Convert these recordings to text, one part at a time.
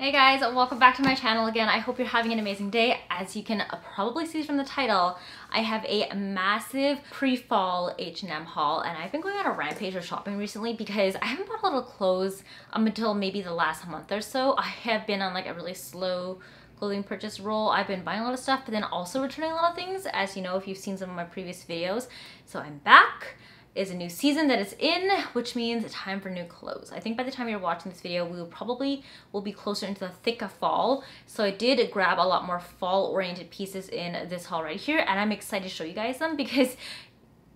Hey guys, welcome back to my channel again. I hope you're having an amazing day. As you can probably see from the title, I have a massive pre-fall H&M haul, and I've been going on a rampage of shopping recently because I haven't bought a lot of clothes until maybe the last month or so. I have been on like a really slow clothing purchase roll. I've been buying a lot of stuff, but then also returning a lot of things, as you know if you've seen some of my previous videos. So I'm back. Is a new season that it's in, which means it's time for new clothes. I think by the time you're watching this video, we will probably be closer into the thick of fall. So I did grab a lot more fall-oriented pieces in this haul right here, and I'm excited to show you guys them because,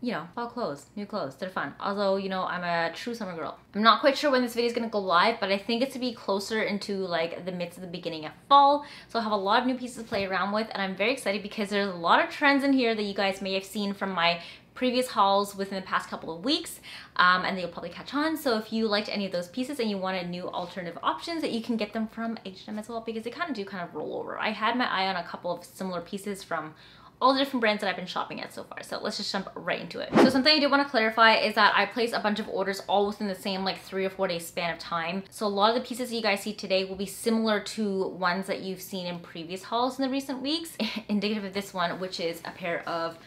you know, fall clothes, new clothes, they're fun. Although, you know, I'm a true summer girl. I'm not quite sure when this video is gonna go live, but I think it's to be closer into like the midst of the beginning of fall. So I'll have a lot of new pieces to play around with, and I'm very excited because there's a lot of trends in here that you guys may have seen from my previous hauls within the past couple of weeks, and they'll probably catch on. So if you liked any of those pieces and you wanted new alternative options, that you can get them from H&M as well, because they kind of roll over. I had my eye on a couple of similar pieces from all the different brands that I've been shopping at so far. So let's just jump right into it. So something I do want to clarify is that I placed a bunch of orders all within the same like 3 or 4 day span of time. So a lot of the pieces that you guys see today will be similar to ones that you've seen in previous hauls in the recent weeks, indicative of this one, which is a pair of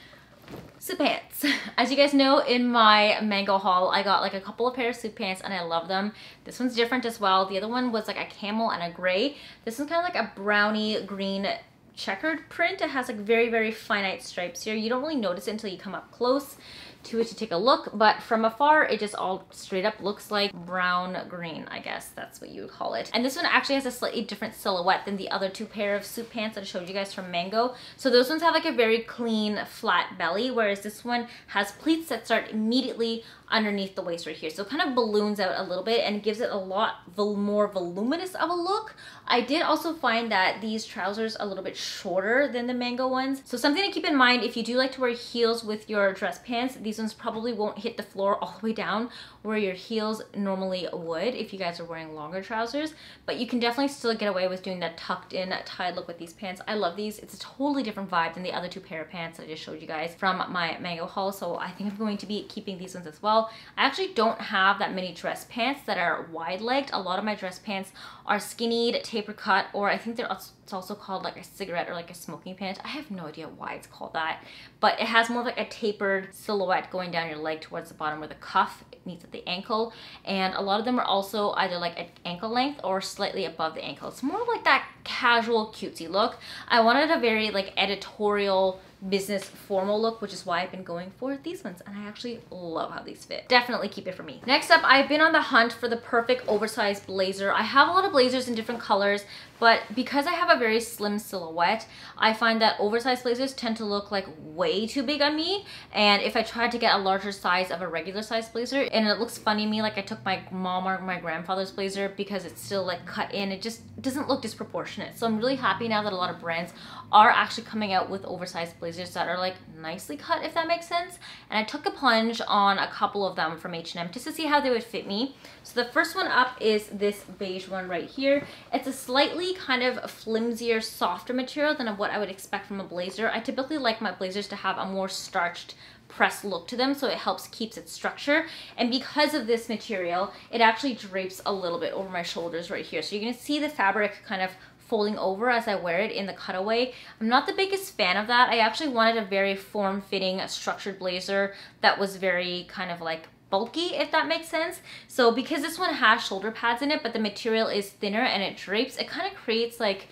suit pants. As you guys know, in my mango haul, I got like a couple of pairs of suit pants and I love them. This one's different as well. The other one was like a camel and a gray. This one's kind of like a brownie green checkered print. It has like very, very finite stripes here. You don't really notice it until you come up close to it to take a look, but from afar it just all straight up looks like brown green, I guess that's what you would call it. And this one actually has a slightly different silhouette than the other two pair of suit pants that I showed you guys from Mango. So those ones have like a very clean flat belly, whereas this one has pleats that start immediately underneath the waist right here, so it kind of balloons out a little bit and gives it a lot more voluminous of a look. I did also find that these trousers are a little bit shorter than the Mango ones, so something to keep in mind if you do like to wear heels with your dress pants. These ones probably won't hit the floor all the way down where your heels normally would if you guys are wearing longer trousers, but you can definitely still get away with doing that tucked in tied look with these pants. I love these. It's a totally different vibe than the other two pair of pants I just showed you guys from my Mango haul, so I think I'm going to be keeping these ones as well. I actually don't have that many dress pants that are wide-legged. A lot of my dress pants are skinnied, taper cut, or I think it's also called like a cigarette or like a smoking pant. I have no idea why it's called that, but it has more of like a tapered silhouette going down your leg towards the bottom where the cuff meets at the ankle, and a lot of them are also either like at ankle length or slightly above the ankle. It's more like that casual cutesy look. I wanted a very like editorial business formal look, which is why I've been going for these ones, and I actually love how these fit. Definitely keep it for me. Next up, I've been on the hunt for the perfect oversized blazer. I have a lot of blazers in different colors, but because I have a very slim silhouette, I find that oversized blazers tend to look like way too big on me, and if I tried to get a larger size of a regular size blazer, and it looks funny to me, like I took my mom or my grandfather's blazer because it's still like cut in, it just doesn't look disproportionate. So I'm really happy now that a lot of brands are actually coming out with oversized blazers that are like nicely cut, if that makes sense. And I took a plunge on a couple of them from H&M just to see how they would fit me. So the first one up is this beige one right here. It's a slightly kind of flimsier, softer material than what I would expect from a blazer. I typically like my blazers to have a more starched press look to them, so it helps keeps its structure, and because of this material it actually drapes a little bit over my shoulders right here, so you're gonna see the fabric kind of folding over as I wear it in the cutaway. I'm not the biggest fan of that. I actually wanted a very form-fitting, structured blazer that was very kind of like bulky, if that makes sense. So because this one has shoulder pads in it, but the material is thinner and it drapes, it kind of creates like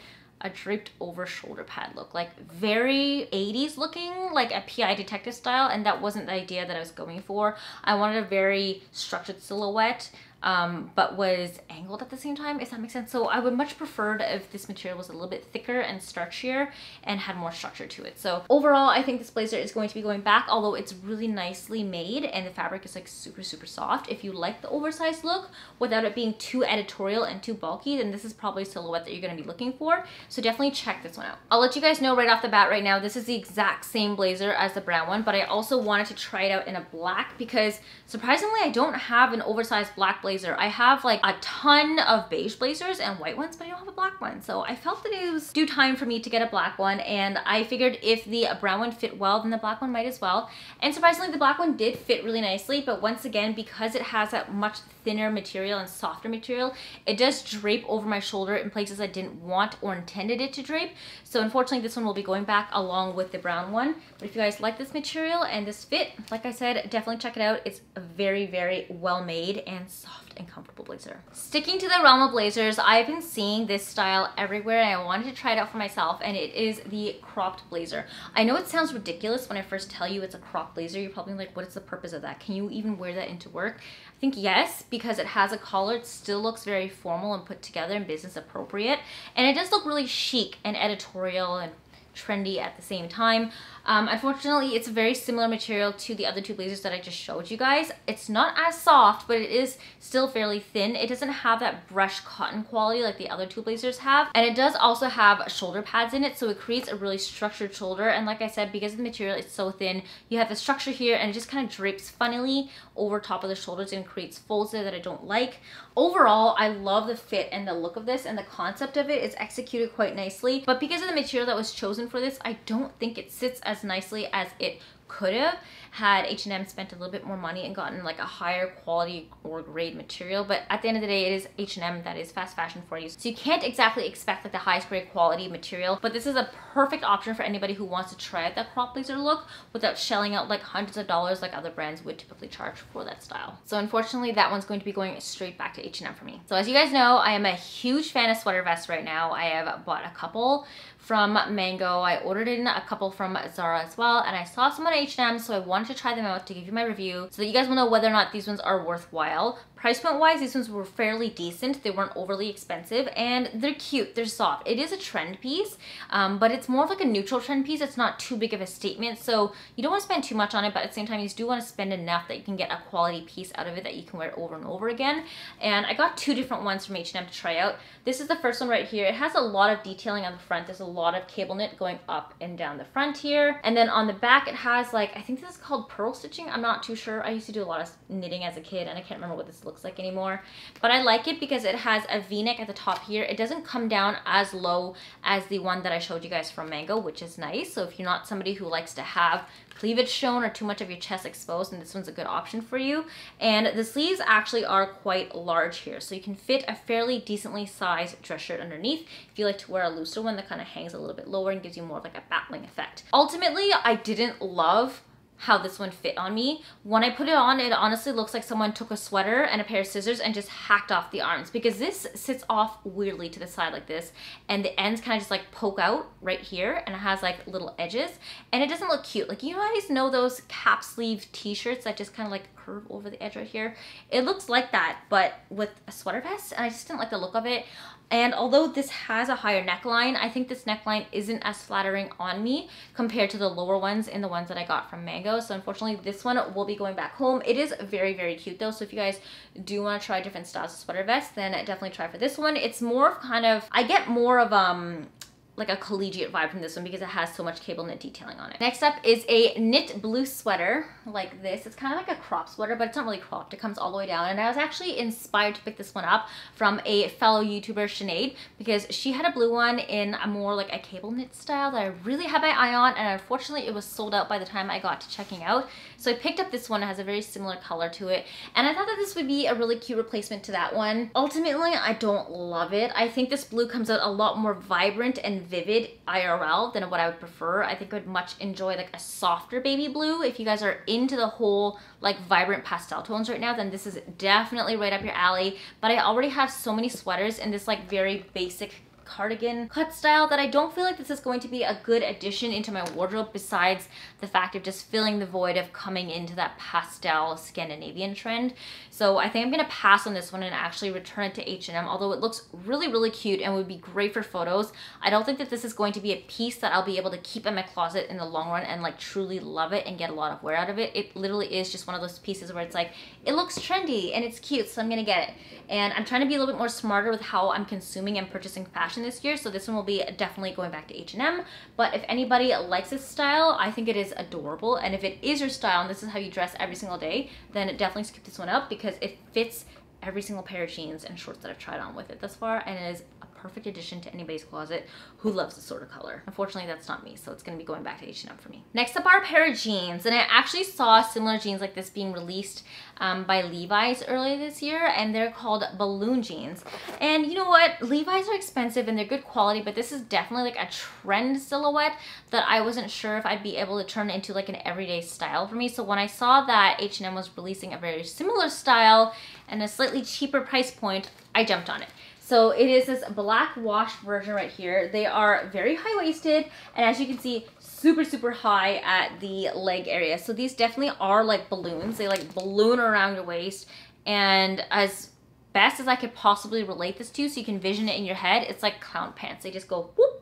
a draped over shoulder pad look, like very 80s looking, like a PI detective style, and that wasn't the idea that I was going for. I wanted a very structured silhouette, but was angled at the same time, if that makes sense. So I would much prefer if this material was a little bit thicker and starchier and had more structure to it. So overall, I think this blazer is going to be going back, although it's really nicely made and the fabric is like super, super soft. If you like the oversized look without it being too editorial and too bulky, then this is probably a silhouette that you're gonna be looking for. So definitely check this one out. I'll let you guys know right off the bat right now, this is the exact same blazer as the brown one, but I also wanted to try it out in a black because surprisingly, I don't have an oversized black blazer blazer. I have like a ton of beige blazers and white ones, but I don't have a black one. So I felt that it was due time for me to get a black one, and I figured if the brown one fit well, then the black one might as well. And surprisingly, the black one did fit really nicely, but once again, because it has that much thinner material and softer material, it does drape over my shoulder in places I didn't want or intended it to drape. So unfortunately, this one will be going back along with the brown one. But if you guys like this material and this fit, like I said, definitely check it out. It's a very, very well made and soft and comfortable blazer. Sticking to the realm of blazers, I've been seeing this style everywhere and I wanted to try it out for myself, and it is the cropped blazer. I know it sounds ridiculous when I first tell you it's a cropped blazer. You're probably like, what is the purpose of that? Can you even wear that into work? I think yes, because it has a collar. It still looks very formal and put together and business appropriate, and it does look really chic and editorial and trendy at the same time. Unfortunately, it's a very similar material to the other two blazers that I just showed you guys. It's not as soft, but it is still fairly thin. It doesn't have that brushed cotton quality like the other two blazers have, and it does also have shoulder pads in it, so it creates a really structured shoulder. And like I said, because of the material, it's so thin, you have the structure here, and it just kind of drapes funnily over top of the shoulders and creates folds there that I don't like. Overall, I love the fit and the look of this, and the concept of it is executed quite nicely, but because of the material that was chosen for this, I don't think it sits as nicely as it could have had H&M spent a little bit more money and gotten like a higher quality or grade material. But at the end of the day, it is H&M, that is fast fashion for you, so you can't exactly expect like the highest grade quality material. But this is a perfect option for anybody who wants to try out that crop blazer look without shelling out like hundreds of dollars like other brands would typically charge for that style. So unfortunately, that one's going to be going straight back to H&M for me. So as you guys know, I am a huge fan of sweater vests right now. I have bought a couple from Mango, I ordered in a couple from Zara as well, and I saw some on H&M, so I wanted to try them out to give you my review so that you guys will know whether or not these ones are worthwhile. Price point wise, these ones were fairly decent. They weren't overly expensive, and they're cute, they're soft. It is a trend piece, but it's more of like a neutral trend piece. It's not too big of a statement, so you don't want to spend too much on it, but at the same time, you just do want to spend enough that you can get a quality piece out of it that you can wear over and over again. And I got two different ones from H&M to try out. This is the first one right here. It has a lot of detailing on the front. There's a lot of cable knit going up and down the front here, and then on the back it has like, I think this is called purl stitching, I'm not too sure. I used to do a lot of knitting as a kid and I can't remember what this looks like anymore, but I like it because it has a v-neck at the top here. It doesn't come down as low as the one that I showed you guys from Mango, which is nice. So if you're not somebody who likes to have cleavage shown or too much of your chest exposed, then this one's a good option for you. And the sleeves actually are quite large here, so you can fit a fairly decently sized dress shirt underneath if you like to wear a looser one that kind of hangs a little bit lower and gives you more of like a battling effect. Ultimately, I didn't love how this one fit on me. When I put it on, it honestly looks like someone took a sweater and a pair of scissors and just hacked off the arms, because this sits off weirdly to the side like this, and the ends kind of just like poke out right here, and it has like little edges, and it doesn't look cute. Like, you guys know those cap sleeve t-shirts that just kind of like curve over the edge right here? It looks like that, but with a sweater vest, and I just didn't like the look of it. And although this has a higher neckline, I think this neckline isn't as flattering on me compared to the lower ones in the ones that I got from Mango. So unfortunately, this one will be going back home. It is very, very cute though. So if you guys do want to try different styles of sweater vests, then definitely try for this one. It's more of kind of, I get more of like a collegiate vibe from this one because it has so much cable knit detailing on it. Next up is a knit blue sweater like this. It's kind of like a crop sweater, but it's not really cropped. It comes all the way down, and I was actually inspired to pick this one up from a fellow YouTuber, Sinead, because she had a blue one in a more like a cable knit style that I really had my eye on, and unfortunately it was sold out by the time I got to checking out. So I picked up this one. It has a very similar color to it, and I thought that this would be a really cute replacement to that one. Ultimately, I don't love it. I think this blue comes out a lot more vibrant and vivid IRL than what I would prefer. I think I would much enjoy like a softer baby blue. If you guys are into the whole like vibrant pastel tones right now, then this is definitely right up your alley. But I already have so many sweaters in this like very basic cardigan cut style that I don't feel like this is going to be a good addition into my wardrobe, besides the fact of just filling the void of coming into that pastel Scandinavian trend. So I think I'm gonna pass on this one and actually return it to H&M, although it looks really, really cute and would be great for photos. I don't think that this is going to be a piece that I'll be able to keep in my closet in the long run and like truly love it and get a lot of wear out of it. It literally is just one of those pieces where it's like, it looks trendy and it's cute, so I'm gonna get it. And I'm trying to be a little bit more smarter with how I'm consuming and purchasing fashion this year, so this one will be definitely going back to H&M. But if anybody likes this style, I think it is adorable, and if it is your style and this is how you dress every single day, then definitely skip this one up because it fits every single pair of jeans and shorts that I've tried on with it thus far, and it is a perfect addition to anybody's closet who loves this sort of color. Unfortunately, that's not me, so it's gonna be going back to H&M for me. Next up are a pair of jeans, and I actually saw similar jeans like this being released by Levi's earlier this year, and they're called balloon jeans. And you know what? Levi's are expensive and they're good quality, but this is definitely like a trend silhouette that I wasn't sure if I'd be able to turn into like an everyday style for me. So when I saw that H&M was releasing a very similar style and a slightly cheaper price point, I jumped on it. So it is this black wash version right here. They are very high-waisted, and as you can see, super, super high at the leg area. So these definitely are like balloons. They like balloon around your waist, and as best as I could possibly relate this to, so you can vision it in your head, it's like clown pants. They just go whoop.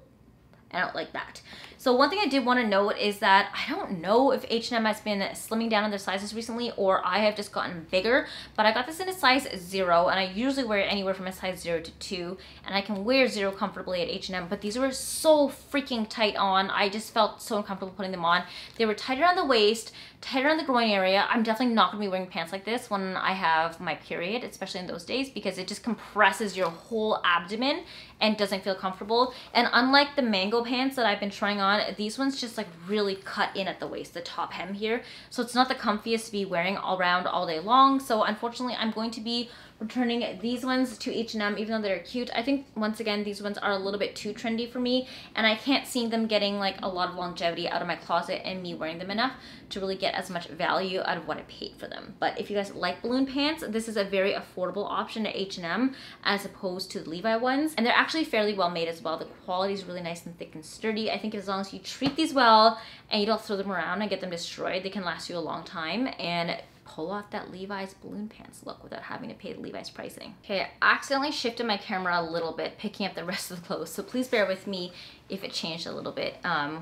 I don't like that. So one thing I did want to note is that I don't know if H&M has been slimming down on their sizes recently or I have just gotten bigger, but I got this in a size 0, and I usually wear it anywhere from a size 0 to 2, and I can wear 0 comfortably at H&M, but these were so freaking tight on. I just felt so uncomfortable putting them on. They were tighter on the waist, tighter on the groin area. I'm definitely not gonna be wearing pants like this when I have my period, especially in those days, because it just compresses your whole abdomen and doesn't feel comfortable. And unlike the mango pants that I've been trying on, these ones just like really cut in at the waist, the top hem here. So it's not the comfiest to be wearing all around all day long. So unfortunately, I'm going to be returning these ones to H&M, even though they're cute. I think, once again, these ones are a little bit too trendy for me, and I can't see them getting like a lot of longevity out of my closet and me wearing them enough to really get as much value out of what I paid for them. But if you guys like balloon pants, this is a very affordable option at H&M as opposed to the Levi ones. And they're actually fairly well made as well. The quality is really nice and thick and sturdy. I think as long as you treat these well and you don't throw them around and get them destroyed, they can last you a long time and pull off that Levi's balloon pants look without having to pay the Levi's pricing. Okay, I accidentally shifted my camera a little bit, picking up the rest of the clothes, so please bear with me if it changed a little bit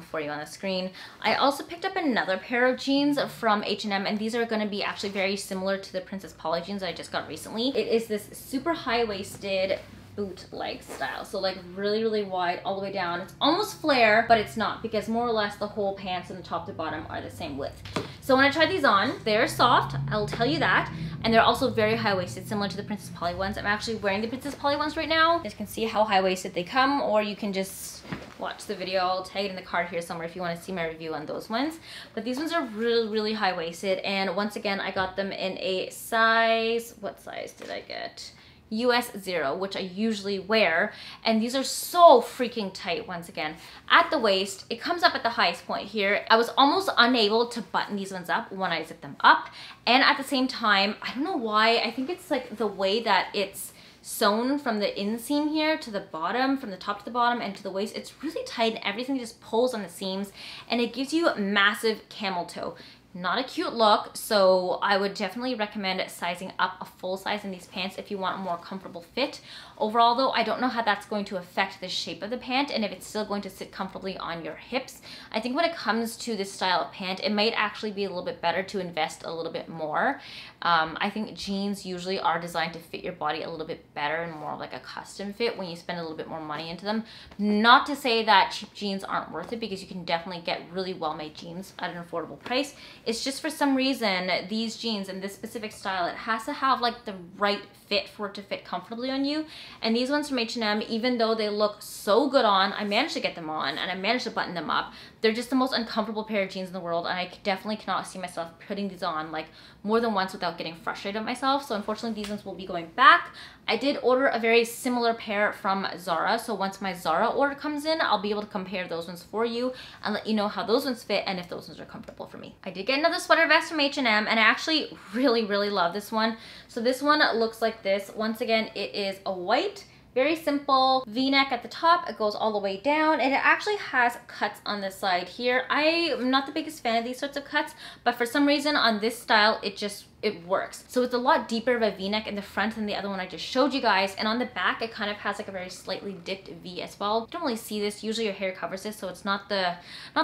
for you on the screen. I also picked up another pair of jeans from H&M, and these are gonna be actually very similar to the Princess Polly jeans that I just got recently. It is this super high-waisted boot-like style, so like really, really wide all the way down. It's almost flare, but it's not, because more or less the whole pants and the top to bottom are the same width. So when I tried these on, they're soft, I'll tell you that, and they're also very high-waisted, similar to the Princess Polly ones. I'm actually wearing the Princess Polly ones right now. You guys can see how high-waisted they come, or you can just watch the video. I'll tag it in the card here somewhere if you want to see my review on those ones. But these ones are really, really high-waisted, and once again, I got them in a size, what size did I get? US 0, which I usually wear, and these are so freaking tight once again. At the waist, it comes up at the highest point here. I was almost unable to button these ones up when I zip them up, and at the same time, I don't know why, I think it's like the way that it's sewn from the inseam here to the bottom, from the top to the bottom and to the waist, it's really tight and everything just pulls on the seams, and it gives you massive camel toe. Not a cute look, so I would definitely recommend sizing up a full size in these pants if you want a more comfortable fit. Overall though, I don't know how that's going to affect the shape of the pant and if it's still going to sit comfortably on your hips. I think when it comes to this style of pant, it might actually be a little bit better to invest a little bit more. I think jeans usually are designed to fit your body a little bit better and more like a custom fit when you spend a little bit more money into them. Not to say that cheap jeans aren't worth it, because you can definitely get really well-made jeans at an affordable price. It's just for some reason, these jeans and this specific style, it has to have like the right fit for it to fit comfortably on you. And these ones from H&M, even though they look so good on, I managed to get them on and I managed to button them up. They're just the most uncomfortable pair of jeans in the world, and I definitely cannot see myself putting these on like more than once without getting frustrated at myself. So unfortunately, these ones will be going back. I did order a very similar pair from Zara, so once my Zara order comes in, I'll be able to compare those ones for you and let you know how those ones fit and if those ones are comfortable for me. I did get another sweater vest from H&M, and I actually really, really love this one. So this one looks like this. Once again, it is a white, very simple V-neck at the top. It goes all the way down, and it actually has cuts on the side here. I am not the biggest fan of these sorts of cuts, but for some reason on this style, it works. So it's a lot deeper of a V-neck in the front than the other one I just showed you guys, and on the back, it kind of has like a very slightly dipped V as well. Don't really see this. Usually your hair covers this, so it's not the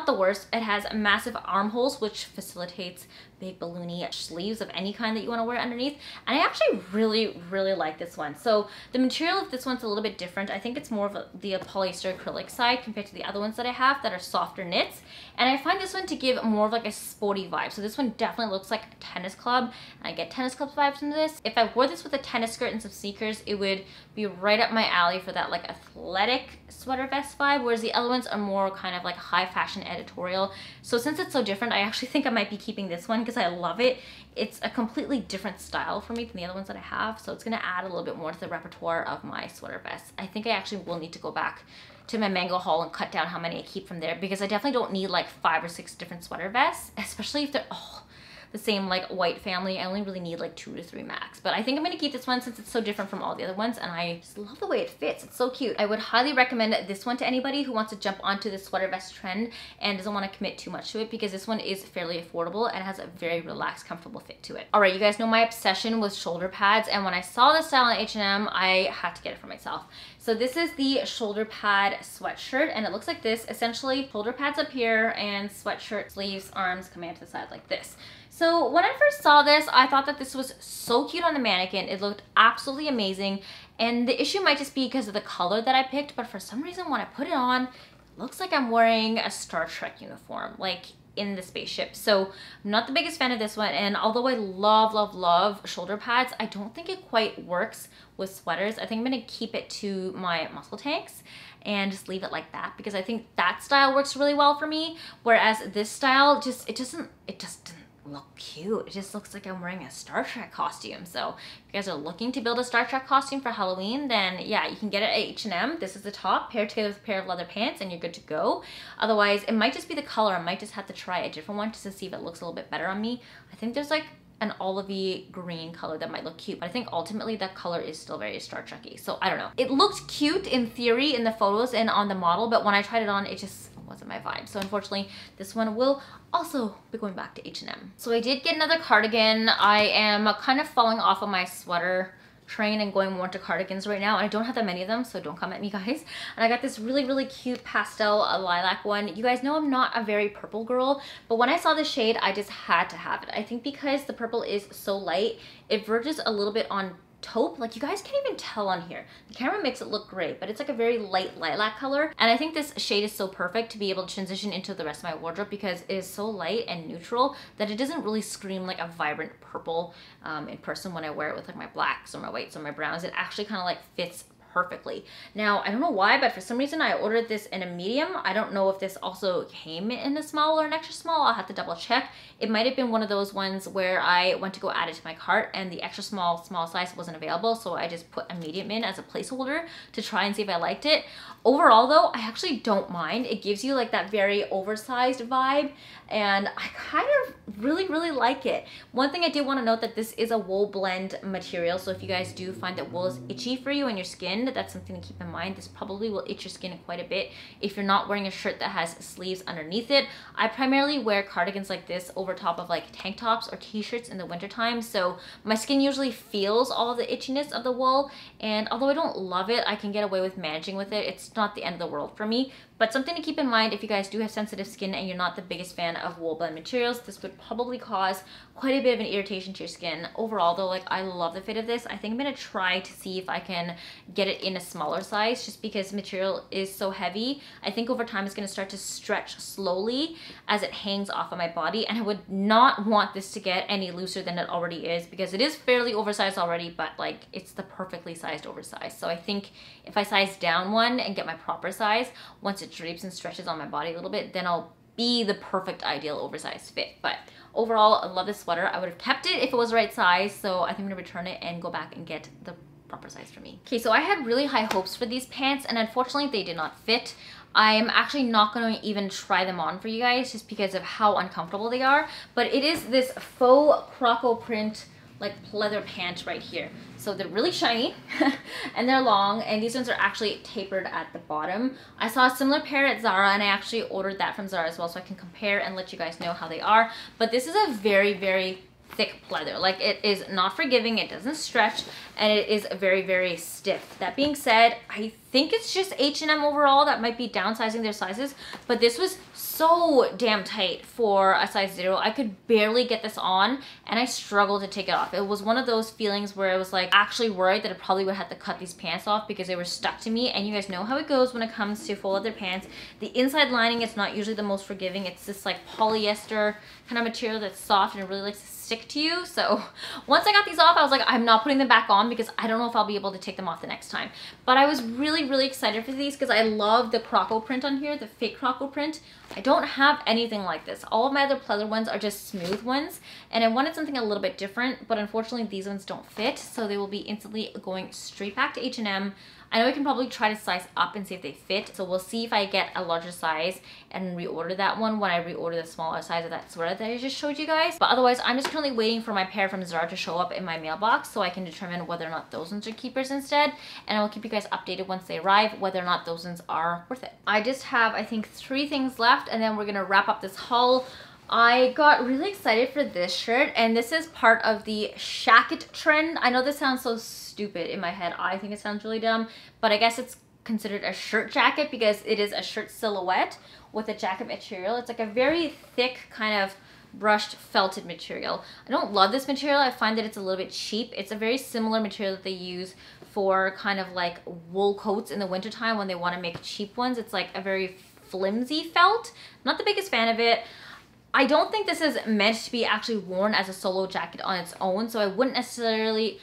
worst. It has massive armholes, which facilitates big balloony sleeves of any kind that you want to wear underneath, and I actually really, really like this one. So the material of this one's a little bit different. I think it's more of the polyester acrylic side compared to the other ones that I have that are softer knits, and I find this one to give more of like a sporty vibe. So this one definitely looks like a tennis club, I get tennis club vibes from this. If I wore this with a tennis skirt and some sneakers, it would be right up my alley for that like athletic sweater vest vibe, whereas the other ones are more kind of like high fashion editorial. So since it's so different, I actually think I might be keeping this one because I love it. It's a completely different style for me than the other ones that I have, so it's gonna add a little bit more to the repertoire of my sweater vests. I think I actually will need to go back to my mango haul and cut down how many I keep from there, because I definitely don't need like 5 or 6 different sweater vests, especially if they're all the same like white family. I only really need like 2 to 3 max, but I think I'm gonna keep this one since it's so different from all the other ones, and I just love the way it fits. It's so cute. I would highly recommend this one to anybody who wants to jump onto the sweater vest trend and doesn't want to commit too much to it, because this one is fairly affordable and has a very relaxed, comfortable fit to it. All right, you guys know my obsession with shoulder pads, and when I saw this style on H&M, I had to get it for myself. So this is the shoulder pad sweatshirt, and it looks like this. Essentially, shoulder pads up here and sweatshirt sleeves, arms coming out to the side like this. So when I first saw this, I thought that this was so cute on the mannequin. It looked absolutely amazing. And the issue might just be because of the color that I picked, but for some reason when I put it on, it looks like I'm wearing a Star Trek uniform, like in the spaceship. So I'm not the biggest fan of this one. And although I love, love, love shoulder pads, I don't think it quite works with sweaters. I think I'm gonna keep it to my muscle tanks and just leave it like that, because I think that style works really well for me. Whereas this style, it just doesn't look cute. It just looks like I'm wearing a Star Trek costume. So if you guys are looking to build a Star Trek costume for Halloween, then yeah, you can get it at H&M. This is the top, paired together with a pair of leather pants, and you're good to go. Otherwise, it might just be the color. I might just have to try a different one just to see if it looks a little bit better on me. I think there's like an olivey green color that might look cute, but I think ultimately that color is still very Star Trek-y, so I don't know. It looked cute in theory in the photos and on the model, but when I tried it on, it just wasn't my vibe. So unfortunately, this one will also be going back to H&M. So I did get another cardigan. I am kind of falling off of my sweater train and going more to cardigans right now, and I don't have that many of them, so don't come at me, guys. And I got this really, really cute pastel lilac one. You guys know I'm not a very purple girl, but when I saw this shade, I just had to have it. I think because the purple is so light, it verges a little bit on taupe. Like, you guys can't even tell on here. The camera makes it look gray, but it's like a very light lilac color. And I think this shade is so perfect to be able to transition into the rest of my wardrobe, because it is so light and neutral that it doesn't really scream like a vibrant purple in person when I wear it with like my blacks or my whites or my browns. It actually kind of like fits perfectly. Now, I don't know why, but for some reason I ordered this in a medium. I don't know if this also came in a small or an extra small. I'll have to double check. It might have been one of those ones where I went to go add it to my cart and the extra small size wasn't available, so I just put a medium in as a placeholder to try and see if I liked it. Overall though, I actually don't mind. It gives you like that very oversized vibe, and I kind of really, really like it. One thing I did want to note that this is a wool blend material, so if you guys do find that wool is itchy for you and your skin, that's something to keep in mind. This probably will itch your skin quite a bit if you're not wearing a shirt that has sleeves underneath it. I primarily wear cardigans like this over top of like tank tops or t-shirts in the winter time, so my skin usually feels all the itchiness of the wool, and although I don't love it, I can get away with managing with it. It's not the end of the world for me, but something to keep in mind if you guys do have sensitive skin and you're not the biggest fan of wool blend materials, this would probably cause quite a bit of an irritation to your skin. Overall though, like, I love the fit of this. I think I'm gonna try to see if I can get it in a smaller size, just because material is so heavy. I think over time it's gonna start to stretch slowly as it hangs off of my body, and I would not want this to get any looser than it already is, because it is fairly oversized already, but like, it's the perfectly sized oversized. So I think if I size down one and get my proper size, once it drapes and stretches on my body a little bit, then I'll be the perfect ideal oversized fit. But overall, I love this sweater. I would have kept it if it was the right size, so I think I'm gonna return it and go back and get the proper size for me. Okay, so I had really high hopes for these pants, and unfortunately they did not fit. I'm actually not going to even try them on for you guys just because of how uncomfortable they are, but it is this faux croco print like leather pant right here. So they're really shiny and they're long, and these ones are actually tapered at the bottom. I saw a similar pair at Zara, and I actually ordered that from Zara as well, so I can compare and let you guys know how they are. But this is a very, very thick pleather. Like, it is not forgiving, it doesn't stretch, and it is very, very stiff. That being said, I think it's just H&M overall that might be downsizing their sizes, but this was so damn tight for a size 0. I could barely get this on and I struggled to take it off. It was one of those feelings where I was like actually worried that I probably would have to cut these pants off because they were stuck to me, and you guys know how it goes when it comes to full leather pants. The inside lining is not usually the most forgiving. It's this like polyester kind of material that's soft and really likes to stick to you. So once I got these off, I was like, I'm not putting them back on because I don't know if I'll be able to take them off the next time. But I was really excited for these because I love the croco print on here, the fake croco print. I don't have anything like this. All of my other pleather ones are just smooth ones, and I wanted something a little bit different, but unfortunately these ones don't fit, so they will be instantly going straight back to H&M. I know I can probably try to size up and see if they fit, so we'll see if I get a larger size and reorder that one when I reorder the smaller size of that sweater that I just showed you guys. But otherwise, I'm just currently waiting for my pair from Zara to show up in my mailbox so I can determine whether or not those ones are keepers instead, and I'll keep you guys updated once they arrive whether or not those ones are worth it. I just have, I think, 3 things left, and then we're gonna wrap up this haul. I got really excited for this shirt, and this is part of the shacket trend. I know this sounds so stupid in my head. I think it sounds really dumb, but I guess it's considered a shirt jacket because it is a shirt silhouette with a jacket material. It's like a very thick kind of brushed felted material. I don't love this material. I find that it's a little bit cheap. It's a very similar material that they use for kind of like wool coats in the wintertime when they want to make cheap ones. It's like a very flimsy felt. Not the biggest fan of it. I don't think this is meant to be actually worn as a solo jacket on its own, so I wouldn't necessarily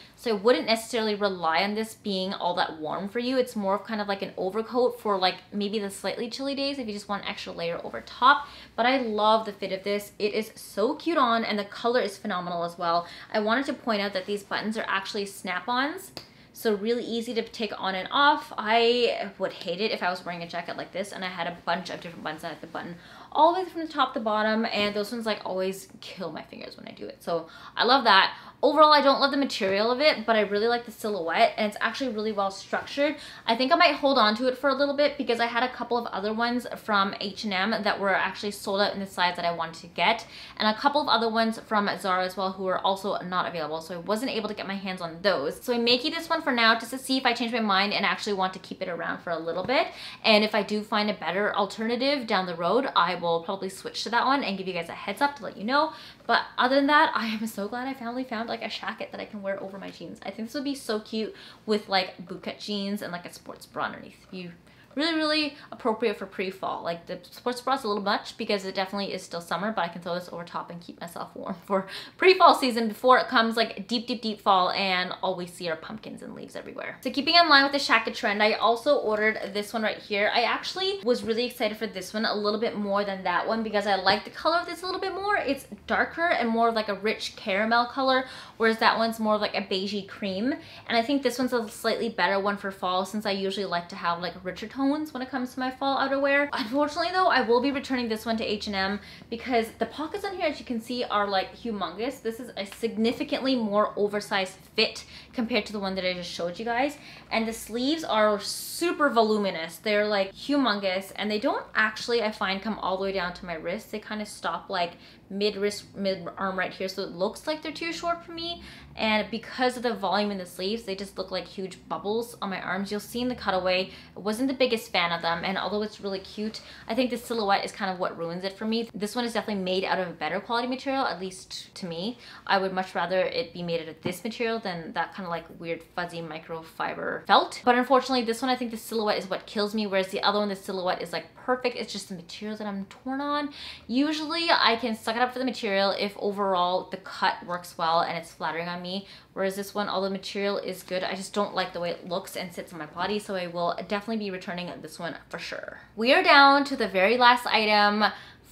rely on this being all that warm for you. It's more of kind of like an overcoat for like maybe the slightly chilly days if you just want an extra layer over top. But I love the fit of this. It is so cute on, and the color is phenomenal as well. I wanted to point out that these buttons are actually snap-ons, so really easy to take on and off. I would hate it if I was wearing a jacket like this and I had a bunch of different buttons. I had the button all the way from the top to the bottom, and those ones like always kill my fingers when I do it. So I love that. Overall, I don't love the material of it, but I really like the silhouette, and it's actually really well structured. I think I might hold on to it for a little bit because I had a couple of other ones from H&M that were actually sold out in the size that I wanted to get, and a couple of other ones from Zara as well who are also not available, so I wasn't able to get my hands on those. So I'm making this one for now just to see if I change my mind and actually want to keep it around for a little bit, and if I do find a better alternative down the road, I will probably switch to that one and give you guys a heads up to let you know. But other than that, I am so glad I finally found like a jacket that I can wear over my jeans. I think this would be so cute with like bootcut jeans and like a sports bra underneath. You really appropriate for pre-fall. Like the sports bra is a little much because it definitely is still summer, but I can throw this over top and keep myself warm for pre-fall season before it comes like deep fall and all we see are pumpkins and leaves everywhere. So keeping in line with the shacket trend, I also ordered this one right here. I actually was really excited for this one a little bit more than that one because I like the color of this a little bit more. It's darker and more of like a rich caramel color, whereas that one's more of like a beigey cream, and I think this one's a slightly better one for fall since I usually like to have like richer tones when it comes to my fall outerwear. Unfortunately though, I will be returning this one to H&M because the pockets on here, as you can see, are like humongous. This is a significantly more oversized fit compared to the one that I just showed you guys, and the sleeves are super voluminous. They're like humongous, and they don't actually, I find, come all the way down to my wrist. They kind of stop like mid-wrist, mid-arm right here, so it looks like they're too short for me, and because of the volume in the sleeves, they just look like huge bubbles on my arms. You'll see in the cutaway, I wasn't the biggest fan of them, and although it's really cute, I think the silhouette is kind of what ruins it for me. This one is definitely made out of a better quality material, at least to me. I would much rather it be made out of this material than that kind of like weird fuzzy microfiber felt, but unfortunately this one, I think the silhouette is what kills me, whereas the other one, the silhouette is like perfect. It's just the material that I'm torn on. Usually I can suck it up for the material if overall the cut works well and it's flattering on me, whereas this one, although the material is good, I just don't like the way it looks and sits on my body, so I will definitely be returning this one for sure. We are down to the very last item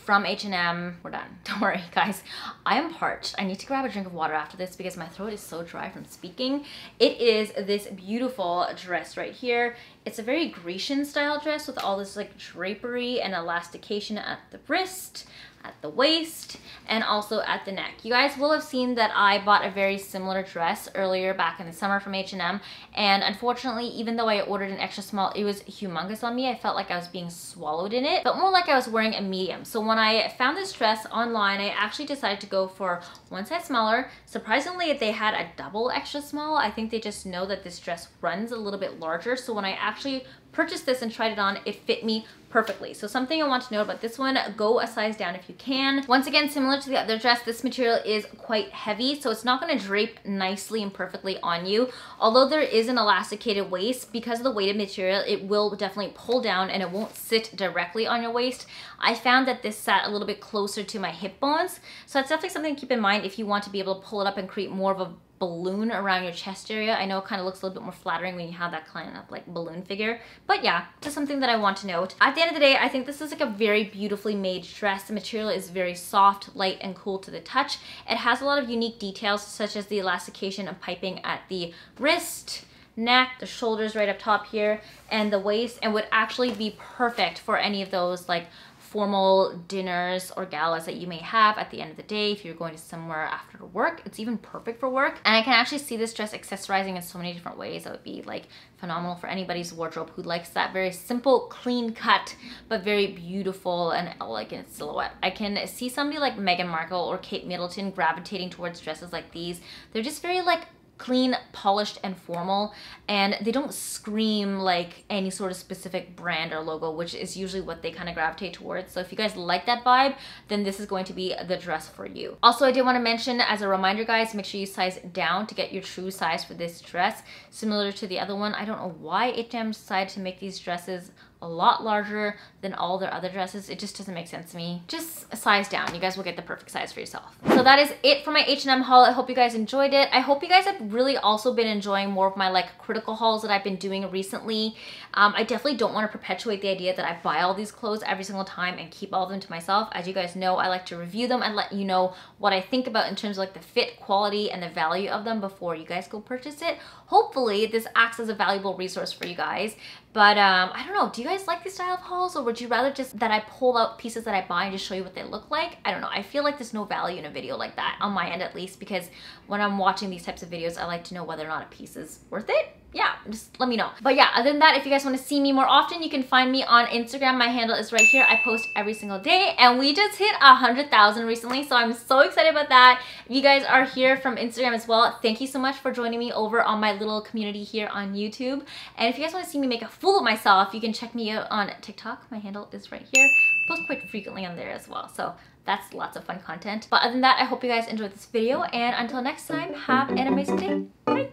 from H&M. We're done. Don't worry guys, I am parched. I need to grab a drink of water after this because my throat is so dry from speaking. It is this beautiful dress right here. It's a very Grecian style dress with all this like drapery and elastication at the wrist, at the waist, and also at the neck. You guys will have seen that I bought a very similar dress earlier back in the summer from H&M, and unfortunately, even though I ordered an extra small, it was humongous on me. I felt like I was being swallowed in it, but more like I was wearing a medium. So when I found this dress online, I actually decided to go for one size smaller. Surprisingly, they had a double extra small. I think they just know that this dress runs a little bit larger, so when I actually purchased this and tried it on. It fit me perfectly. So something I want to know about this one, go a size down if you can. Once again, similar to the other dress, this material is quite heavy, so it's not going to drape nicely and perfectly on you. Although there is an elasticated waist, because of the weighted material, it will definitely pull down and it won't sit directly on your waist. I found that this sat a little bit closer to my hip bones, so that's definitely something to keep in mind if you want to be able to pull it up and create more of a balloon around your chest area. I know it kind of looks a little bit more flattering when you have that kind of like balloon figure, but yeah, just something that I want to note. At the end of the day, I think this is like a very beautifully made dress. The material is very soft, light, and cool to the touch. It has a lot of unique details, such as the elastication and piping at the wrist, neck, the shoulders right up top here, and the waist, and would actually be perfect for any of those like formal dinners or galas that you may have at the end of the day. If you're going to somewhere after work, it's even perfect for work. And I can actually see this dress accessorizing in so many different ways. That would be like phenomenal for anybody's wardrobe who likes that very simple, clean cut, but very beautiful and elegant silhouette. I can see somebody like Meghan Markle or Kate Middleton gravitating towards dresses like these. They're just very like clean, polished, and formal, and they don't scream like any sort of specific brand or logo, which is usually what they kind of gravitate towards. So if you guys like that vibe, then this is going to be the dress for you. Also, I did want to mention as a reminder, guys, make sure you size down to get your true size for this dress. Similar to the other one, I don't know why H&M decided to make these dresses a lot larger than all their other dresses. It just doesn't make sense to me. Just size down. You guys will get the perfect size for yourself. So that is it for my H&M haul. I hope you guys enjoyed it. I hope you guys have really also been enjoying more of my like critical hauls that I've been doing recently. I definitely don't want to perpetuate the idea that I buy all these clothes every single time and keep all of them to myself. As you guys know, I like to review them and let you know what I think about in terms of like the fit, quality, and the value of them before you guys go purchase it. Hopefully this acts as a valuable resource for you guys. But I don't know, do you guys like these style of hauls, or would you rather just that I pull out pieces that I buy and just show you what they look like? I don't know, I feel like there's no value in a video like that, on my end at least, because when I'm watching these types of videos, I like to know whether or not a piece is worth it. Yeah, just let me know. But yeah, other than that, if you guys want to see me more often, you can find me on Instagram. My handle is right here. I post every single day, and we just hit 100,000 recently, so I'm so excited about that. If you guys are here from Instagram as well, thank you so much for joining me over on my little community here on YouTube. And if you guys want to see me make a fool of myself, you can check me out on TikTok. My handle is right here. I post quite frequently on there as well, so that's lots of fun content. But other than that, I hope you guys enjoyed this video, and until next time, have an amazing day.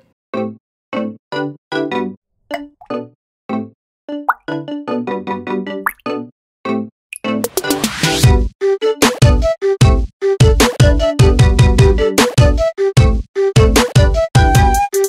Bye!